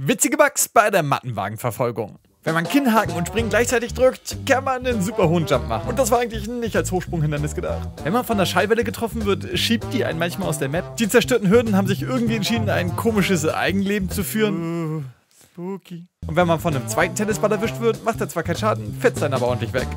Witzige Bugs bei der Mattenwagenverfolgung. Wenn man Kinnhaken und Springen gleichzeitig drückt, kann man einen super hohen Jump machen. Und das war eigentlich nicht als Hochsprunghindernis gedacht. Wenn man von der Schallwelle getroffen wird, schiebt die einen manchmal aus der Map. Die zerstörten Hürden haben sich irgendwie entschieden, ein komisches Eigenleben zu führen. Spooky. Und wenn man von einem zweiten Tennisball erwischt wird, macht er zwar keinen Schaden, fetzt einen aber ordentlich weg.